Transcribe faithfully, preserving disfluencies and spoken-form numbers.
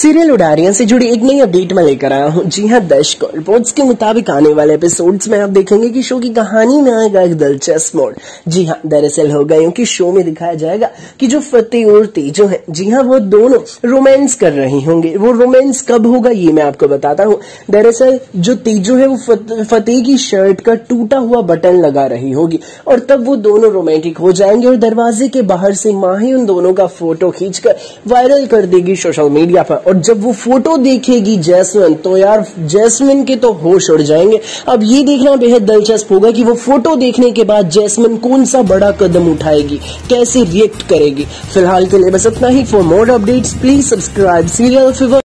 Serial Udaariyaan से जुड़ी एक नई अपडेट में लेकर आया हूं। जी हां दर्शकों, रिपोर्ट्स के मुताबिक आने वाले एपिसोड्स में आप देखेंगे कि शो की कहानी में आएगा एक दिलचस्प मोड़। जी हां, दरअसल होगा यूं कि शो में दिखाया जाएगा कि जो फतेह और तेजो है, जी हां, वो दोनों रोमांस कर रहे होंगे। वो रोमांस कब होगा ये मैं आपको बताता हूँ। दरअसल जो तेजो है वो फतेह की शर्ट का टूटा हुआ बटन लगा रही होगी और तब वो दोनों रोमांटिक हो जाएंगे और दरवाजे के बाहर से माही उन दोनों का फोटो खींचकर वायरल कर देगी सोशल मीडिया पर। और जब वो फोटो देखेगी जैस्मिन, तो यार जैस्मिन के तो होश उड़ जाएंगे। अब ये देखना बेहद दिलचस्प होगा कि वो फोटो देखने के बाद जैस्मिन कौन सा बड़ा कदम उठाएगी, कैसे रिएक्ट करेगी। फिलहाल के लिए बस इतना ही। For more updates please subscribe serial fever.